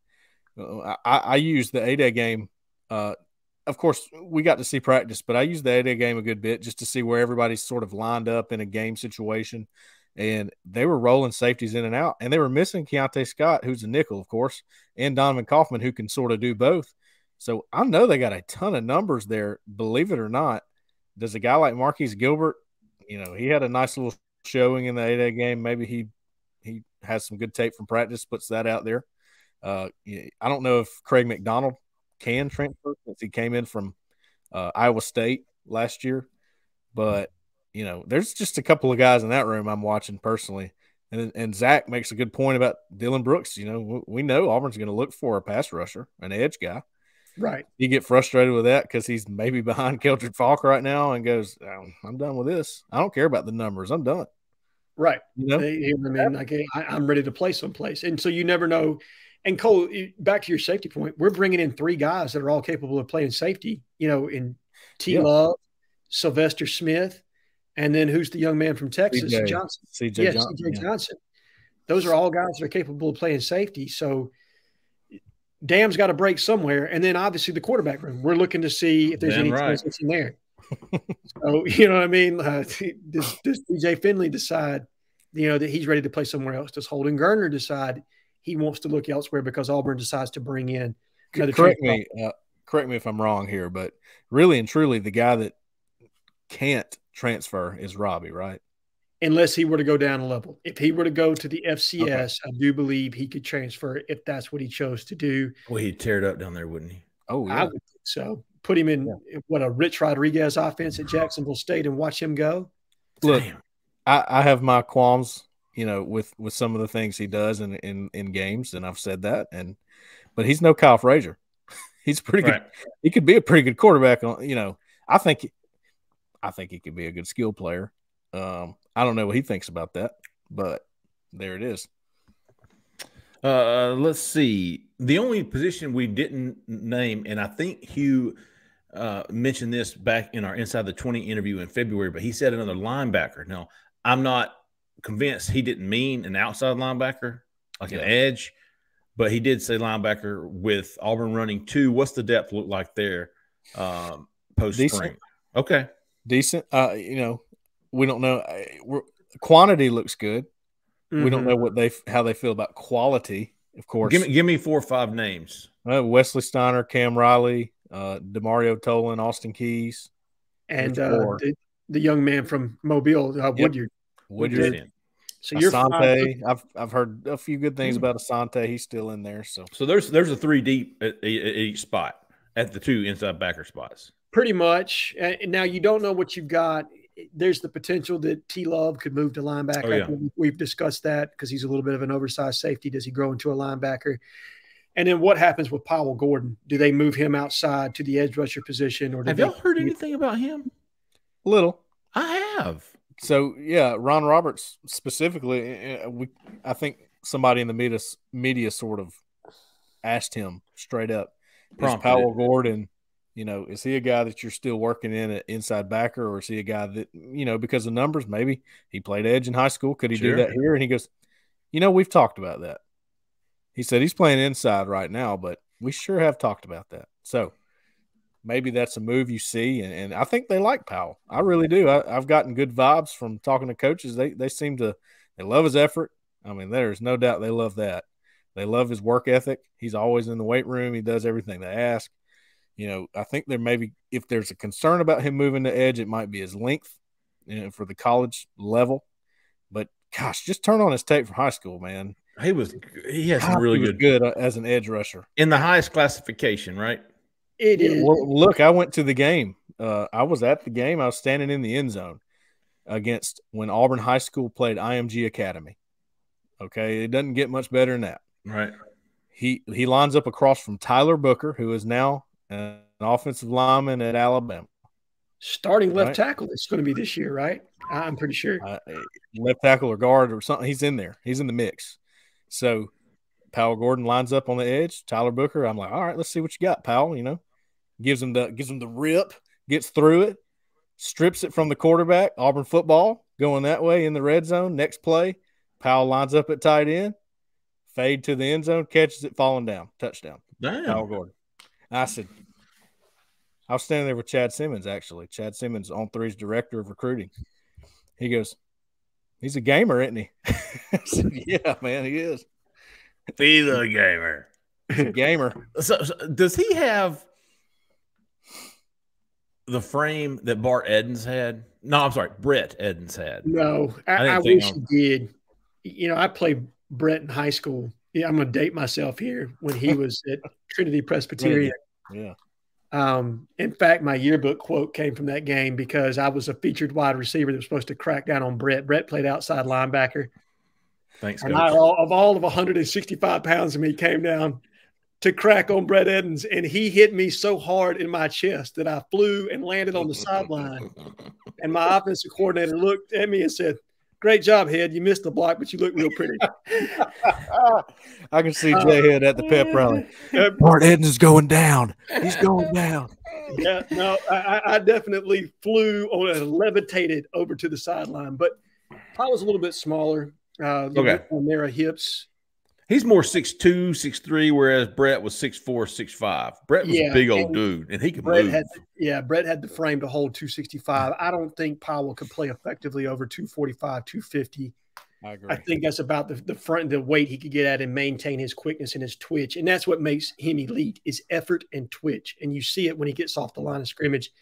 I used the A-Day game. Of course, we got to see practice, but I used the A-Day game a good bit just to see where everybody's sort of lined up in a game situation. And they were rolling safeties in and out, and they were missing Keontae Scott, who's a nickel, of course, and Donovan Kaufman, who can sort of do both. So I know they got a ton of numbers there, believe it or not. Does a guy like Marquise Gilbert, you know, he had a nice little showing in the A-Day game. Maybe he has some good tape from practice, puts that out there. I don't know if Craig McDonald can transfer since he came in from Iowa State last year, but you know, there's just a couple of guys in that room I'm watching personally. And Zach makes a good point about Dylan Brooks. You know, we know Auburn's going to look for a pass rusher, an edge guy, right? You get frustrated with that because he's maybe behind Keldrick Falk right now and goes, oh, "I'm done with this. I don't care about the numbers. I'm done." Right. You know, I'm ready to play someplace, and so you never know. And Cole, back to your safety point, we're bringing in three guys that are all capable of playing safety, you know, in T-Love, Sylvester Smith, and then who's the young man from Texas? C.J. Johnson. Those are all guys that are capable of playing safety. So, dam's got to break somewhere. And then, obviously, the quarterback room. We're looking to see if there's any transition in there. So, you know what I mean? Does D.J. Finley decide, you know, that he's ready to play somewhere else? Does Holden Gurner decide he wants to look elsewhere because Auburn decides to bring in another correct me if I'm wrong here, but really and truly, the guy that can't transfer is Robbie, right? Unless he were to go down a level. If he were to go to the FCS, okay, I do believe he could transfer if that's what he chose to do. Well, he'd tear it up down there, wouldn't he? Oh, yeah. I would think so. Put him in a Rich Rodriguez offense at Jacksonville State and watch him go. Look, I have my qualms, you know, with some of the things he does in games, and I've said that. But he's no Kyle Frazier. He's pretty good. He could be a pretty good quarterback. You know, I think he could be a good skill player. I don't know what he thinks about that, but there it is. Let's see. The only position we didn't name, and I think Hugh mentioned this back in our Inside the 20 interview in February, but he said another linebacker. Now, I'm not convinced he didn't mean an outside linebacker, like an edge, but he did say linebacker with Auburn running two. What's the depth look like there post-spring? Okay. Decent. You know, we don't know. Quantity looks good. Mm-hmm. We don't know how they feel about quality, of course. Give me 4 or 5 names. Wesley Steiner, Cam Riley, DeMario Tolan, Austin Keys. And the young man from Mobile, Woodyard. Woodyard. So you're Asante. I've heard a few good things about Asante. He's still in there. So there's a three deep at each spot at the two inside backer spots. Pretty much. Now you don't know what you've got. There's the potential that T. Love could move to linebacker. Oh, yeah. We've discussed that because he's a little bit of an oversized safety. Does he grow into a linebacker? And then what happens with Powell Gordon? Do they move him outside to the edge rusher position? Or have y'all heard anything about him? A little. I have. So, yeah, Ron Roberts specifically, I think somebody in the media sort of asked him straight up, is Powell Gordon, you know, is he a guy that you're still working in an inside backer, or is he a guy that, you know, because of numbers, maybe he played edge in high school, could he do that here? And he goes, you know, we've talked about that. He said he's playing inside right now, but we sure have talked about that. So maybe that's a move you see, and I think they like Powell. I really do. I've gotten good vibes from talking to coaches. They seem to – they love his effort. I mean, there's no doubt they love that. They love his work ethic. He's always in the weight room. He does everything they ask. You know, I think there may be – if there's a concern about him moving to edge, it might be his length, you know, for the college level. But, gosh, just turn on his tape from high school, man. He was really good as an edge rusher. In the highest classification, right? It is. Well, look, I went to the game. I was at the game. I was standing in the end zone against when Auburn High School played IMG Academy. Okay, it doesn't get much better than that. Right. He lines up across from Tyler Booker, who is now an offensive lineman at Alabama. Starting left tackle is going to be this year, right? I'm pretty sure. Left tackle or guard or something. He's in there. He's in the mix. So Powell Gordon lines up on the edge. Tyler Booker, I'm like, all right, let's see what you got, Powell, you know. Gives him the rip, gets through it, strips it from the quarterback. Auburn football going that way in the red zone. Next play, Powell lines up at tight end, fade to the end zone, catches it, falling down, touchdown. Damn. Powell Gordon. I said, I was standing there with Chad Simmons, actually. Chad Simmons, On3's director of recruiting. He goes, he's a gamer, isn't he? I said, yeah, man, he is. He's a gamer. He's a gamer. So does he have the frame that Brett Edens had? No, I wish he did. You know, I played Brett in high school. Yeah, I'm going to date myself here when he was at Trinity Presbyterian. Yeah. In fact, my yearbook quote came from that game because I was a featured wide receiver that was supposed to crack down on Brett. Brett played outside linebacker. Thanks, and of all of 165 pounds of me came down to crack on Brett Edens, and he hit me so hard in my chest that I flew and landed on the sideline. And my offensive coordinator looked at me and said, "Great job, Head. You missed the block, but you look real pretty." I can see J. Head at the pep rally. Brett Edens is going down. He's going down. Yeah, no, I definitely flew on and levitated over to the sideline, but I was a little bit smaller. On their hips. He's more 6'2", 6'3", whereas Brett was 6'4", 6'5". Brett was a big old dude, and he could move. Brett had the frame to hold 265. I don't think Powell could play effectively over 245, 250. I agree. I think that's about the weight he could get at and maintain his quickness and his twitch, and that's what makes him elite is effort and twitch, and you see it when he gets off the line of scrimmage.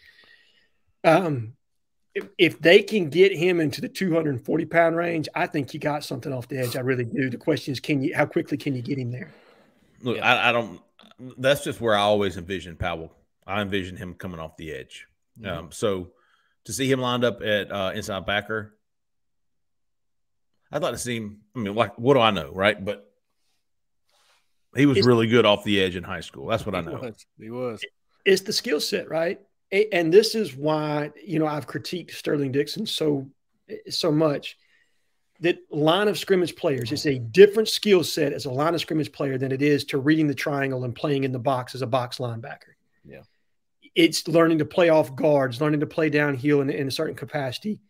If they can get him into the 240-pound range, I think he got something off the edge. I really do. The question is, how quickly can you get him there? Look, yeah. I don't. That's just where I always envision Powell. I envision him coming off the edge. Mm-hmm. So to see him lined up at inside backer, I'd like to see him. I mean, like, what do I know, right? But he was really good off the edge in high school. That's what I know. He was. It's the skill set, right? And this is why, you know, I've critiqued Sterling Dixon so much that line of scrimmage players is a different skill set as a line of scrimmage player than it is to reading the triangle and playing in the box as a box linebacker. Yeah. It's learning to play off guards, learning to play downhill in a certain capacity,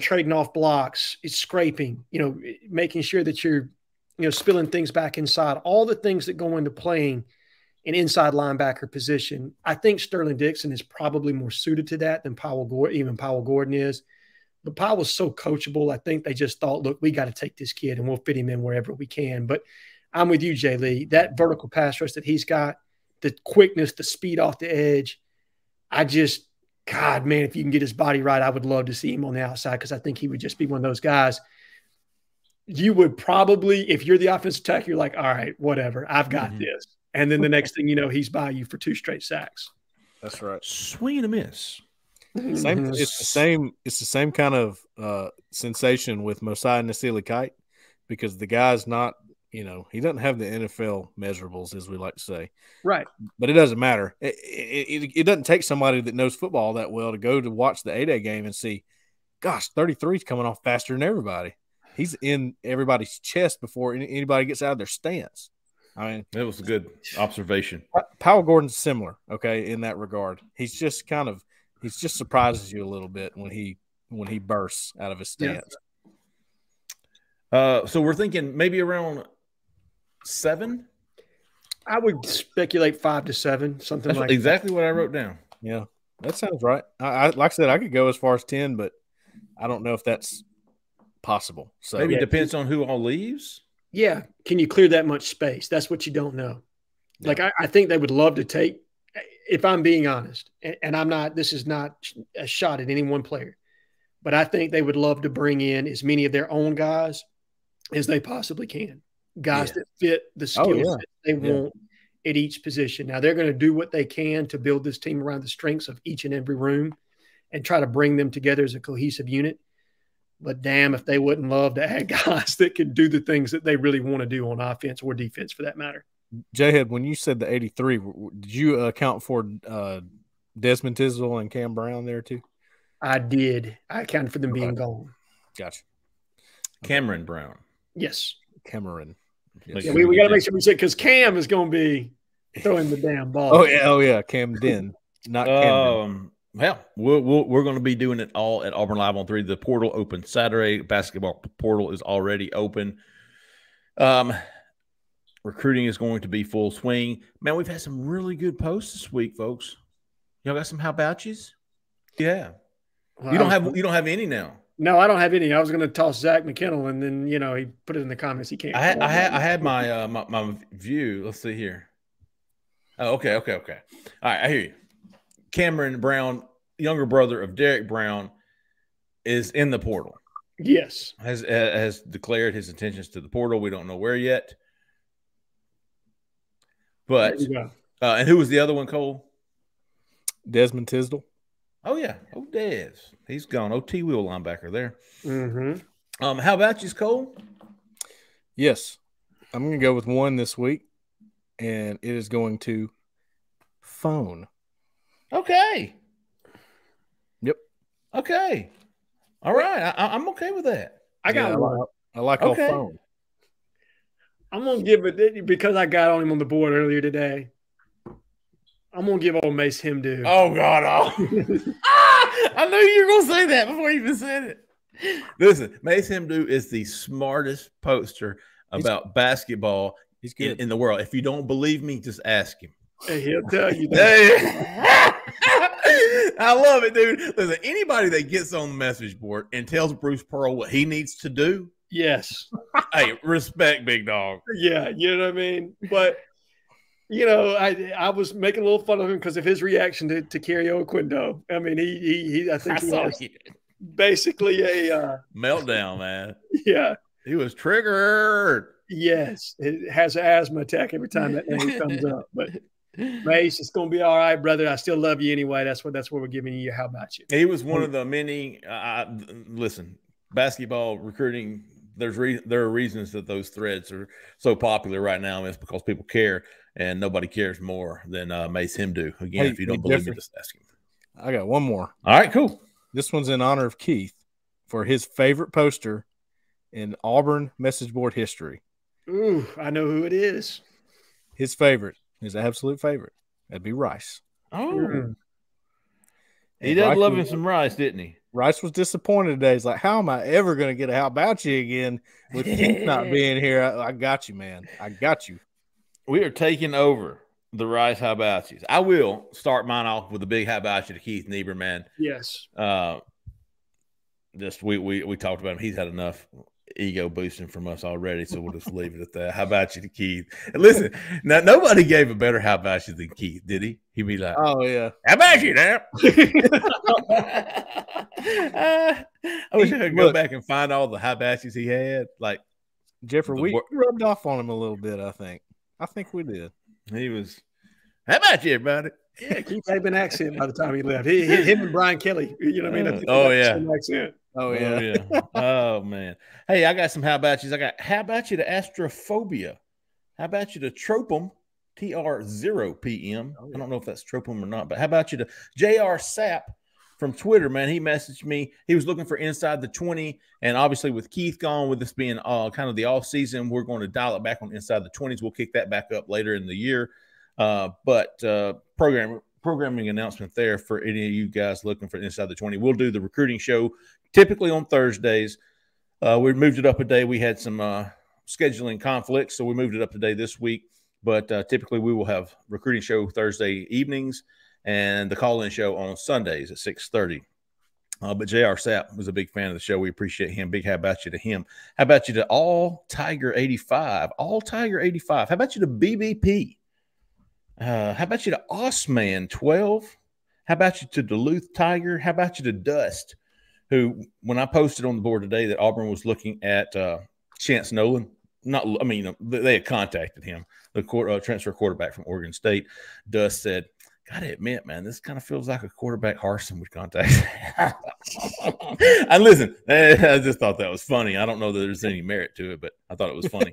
trading off blocks, it's scraping, you know, making sure that you're, you know, spilling things back inside, all the things that go into playing an inside linebacker position. I think Sterling Dixon is probably more suited to that than Powell Gordon is. But Powell was so coachable. I think they just thought, look, we got to take this kid and we'll fit him in wherever we can. But I'm with you, Jay Lee. That vertical pass rush that he's got, the quickness, the speed off the edge, I just, God, man, if you can get his body right, I would love to see him on the outside because I think he would just be one of those guys you would probably, if you're the offensive tackle, you're like, all right, whatever, I've got this. And then the next thing you know, he's by you for 2 straight sacks. That's right. Swing and a miss. Same, it's the same kind of sensation with Mosiah Nasili-Kite, because the guy's not, you know, he doesn't have the NFL measurables, as we like to say. Right. But it doesn't matter. It doesn't take somebody that knows football that well to go to watch the A-Day game and see, gosh, 33's coming off faster than everybody. He's in everybody's chest before anybody gets out of their stance. I mean, that was a good observation. Powell Gordon's similar, okay, in that regard. He's just kind of, he's just surprises you a little bit when he bursts out of his stance. Yeah. So we're thinking maybe around 7. I would speculate 5 to 7, something like that. Exactly what I wrote down. Yeah, that sounds right. I like I said, I could go as far as 10, but I don't know if that's possible. So maybe it depends on who all leaves. Yeah. Can you clear that much space? That's what you don't know. Yeah. Like, I think they would love to take, if I'm being honest, and I'm not, this is not a shot at any one player, but I think they would love to bring in as many of their own guys as they possibly can. Guys that fit the skills that they want at each position. Now, they're going to do what they can to build this team around the strengths of each and every room and try to bring them together as a cohesive unit. But damn, if they wouldn't love to add guys that could do the things that they really want to do on offense or defense, for that matter. J. Head, when you said the 83, did you account for Desmond Tisdale and Cam Brown there too? I did. I accounted for them being gone. Gotcha. Cameron Brown. Yes. Cameron. Yes. Yeah, we got to make sure we say, because Cam is going to be throwing the damn ball. Oh yeah, oh yeah, Camden, not Camden. Well, we're going to be doing it all at Auburn Live on 3. The portal opens Saturday. Basketball portal is already open. Recruiting is going to be full swing. Man, we've had some really good posts this week, folks. Y'all got some how about yous? Yeah. Well, you don't have any now. No, I don't have any. I was going to toss Zach McKinnell, and then he put it in the comments. He can't. I had my my view. Let's see here. Oh, okay. All right, I hear you. Cameron Brown, younger brother of Derek Brown, is in the portal. Yes. Has declared his intentions to the portal. We don't know where yet. But and who was the other one, Cole? Desmond Tisdale. Oh, yeah. Oh, Des. He's gone. OT wheel linebacker there. Mm-hmm. How about you, Cole? Yes. I'm going to go with one this week, and it is going to Phone. Okay. Yep. Okay. All right. I'm okay with that. I got one. I like old Phone. I'm going to give it, because I got on him on the board earlier today, I'm going to give old Mace him due. Oh, God. Oh. I knew you were going to say that before you even said it. Listen, Mace Hemdu is the smartest poster about basketball in the world. If you don't believe me, just ask him. And he'll tell you that. I love it, dude. Listen, anybody that gets on the message board and tells Bruce Pearl what he needs to do, yes. Hey, respect, big dog. Yeah, you know what I mean? But, I was making a little fun of him because of his reaction to Cario Oquendo. I mean, he I think he was basically a meltdown, man. Yeah. He was triggered. Yes. It has an asthma attack every time that name comes up. But Mace, it's going to be all right, brother. I still love you anyway. That's what we're giving you. How about you? He was one of the many. Listen, basketball recruiting. There are reasons that those threads are so popular right now. It's because people care, and nobody cares more than Mace Hemdu. Again, if you don't believe me, just ask him. I got one more. All right, cool. This one's in honor of Keith for his favorite poster in Auburn message board history. Ooh, I know who it is. His favorite. His absolute favorite. That'd be Rice. Oh. Mm. He does love him some Rice, didn't he? Rice was disappointed today. He's like, how am I ever going to get a how about you again with Keith not being here? I got you, man. I got you. We are taking over the Rice how about yous. I will start mine off with a big how about you to Keith Niebuhr, man. Yes. We talked about him. He's had enough ego boosting from us already, so we'll just leave it at that. How about you to Keith? And listen, now nobody gave a better how about you than Keith, did he? He'd be like, oh yeah, how about you now? I wish I could go back and find all the how about yous he had. Like Jeffrey, we rubbed off on him a little bit, I think. I think we did. He was, how about you, everybody? Yeah, Keith Niebuhr accent by the time he left. Him and Brian Kelly, you know what I mean? Oh, yeah. Oh, man. Hey, I got some how about yous. I got how about you to astrophobia? How about you to tropum? TR0PM. Oh, yeah. I don't know if that's tropum or not, but how about you to JR Sapp from Twitter, man? He messaged me. He was looking for inside the 20, and obviously with Keith gone, with this being kind of the off season, we're going to dial it back on inside the 20s. We'll kick that back up later in the year. Programming announcement there for any of you guys looking for inside the 20. We'll do the recruiting show typically on Thursdays. We moved it up a day. We had some scheduling conflicts, so we moved it up a day this week. But typically we will have recruiting show Thursday evenings and the call-in show on Sundays at 6:30. But J.R. Sapp was a big fan of the show. We appreciate him. Big how about you to him. How about you to All Tiger 85? All Tiger 85. How about you to BBP? How about you to Osman 12? How about you to Duluth Tiger? How about you to Dust, who when I posted on the board today that Auburn was looking at Chance Nolan, they had contacted him, the transfer quarterback from Oregon State. Dust said, "Gotta admit, man, this kind of feels like a quarterback Harsin would contact." And listen, I just thought that was funny. I don't know that there's any merit to it, but I thought it was funny.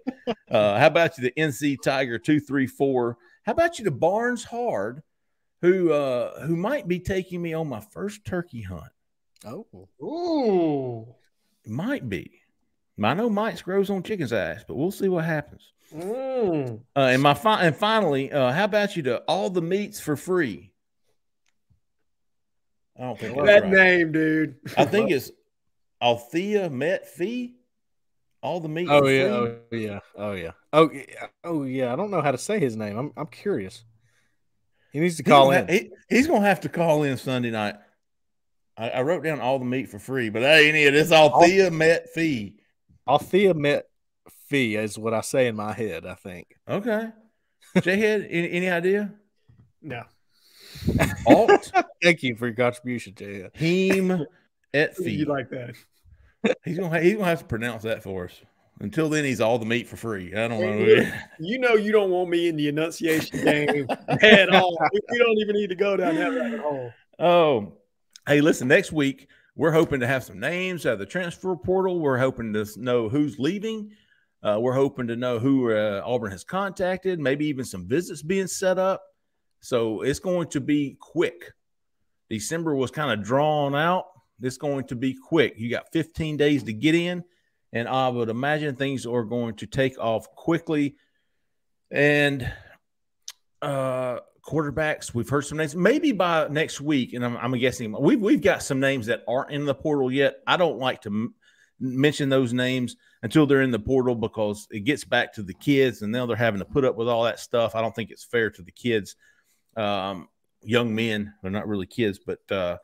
How about you, the NC Tiger 234? How about you, the Barnes Hard, who might be taking me on my first turkey hunt? Oh, ooh, might be. I know Mike's grows on chicken's ass, but we'll see what happens. Mm. And finally, how about you to All the Meats for Free? I don't think that name, dude. I think it's Althea Met Fee. All the Meats. Oh yeah. I don't know how to say his name. I'm curious. He needs to call in. He's gonna have to call in Sunday night. I wrote down All the Meat for Free, but that ain't it. It's Althea Met Fee. Althea Met Fee is what I say in my head, I think. Okay. J. Head, any idea? No. Alt. Thank you for your contribution, J. Head. Heem et Fee. You like that? He's gonna have to pronounce that for us. Until then, he's all the meat for free. I don't know. You know you don't want me in the enunciation game at all. We don't even need to go down that rabbit hole. Oh, hey, listen, next week we're hoping to have some names out of the transfer portal. We're hoping to know who's leaving. We're hoping to know who Auburn has contacted, maybe even some visits being set up. So it's going to be quick. December was kind of drawn out. It's going to be quick. You got 15 days to get in, and I would imagine things are going to take off quickly. And quarterbacks, we've heard some names. Maybe by next week, and I'm guessing we've got some names that aren't in the portal yet. I don't like to mention those names until they're in the portal because it gets back to the kids, and now they're having to put up with all that stuff. I don't think it's fair to the kids, young men. They're not really kids, but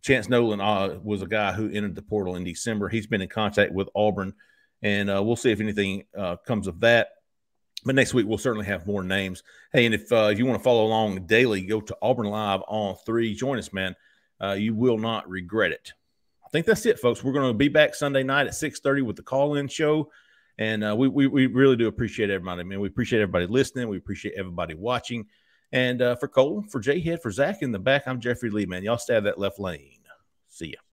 Chance Nolan was a guy who entered the portal in December. He's been in contact with Auburn, and we'll see if anything comes of that. But next week, we'll certainly have more names. Hey, and if you want to follow along daily, go to Auburn Live on 3. Join us, man. You will not regret it. I think that's it, folks. We're going to be back Sunday night at 6:30 with the call-in show. And we really do appreciate everybody, man. We appreciate everybody listening. We appreciate everybody watching. And for Cole, for J-Head, for Zach in the back, I'm Jeffrey Lee, man. Y'all stay at that left lane. See ya.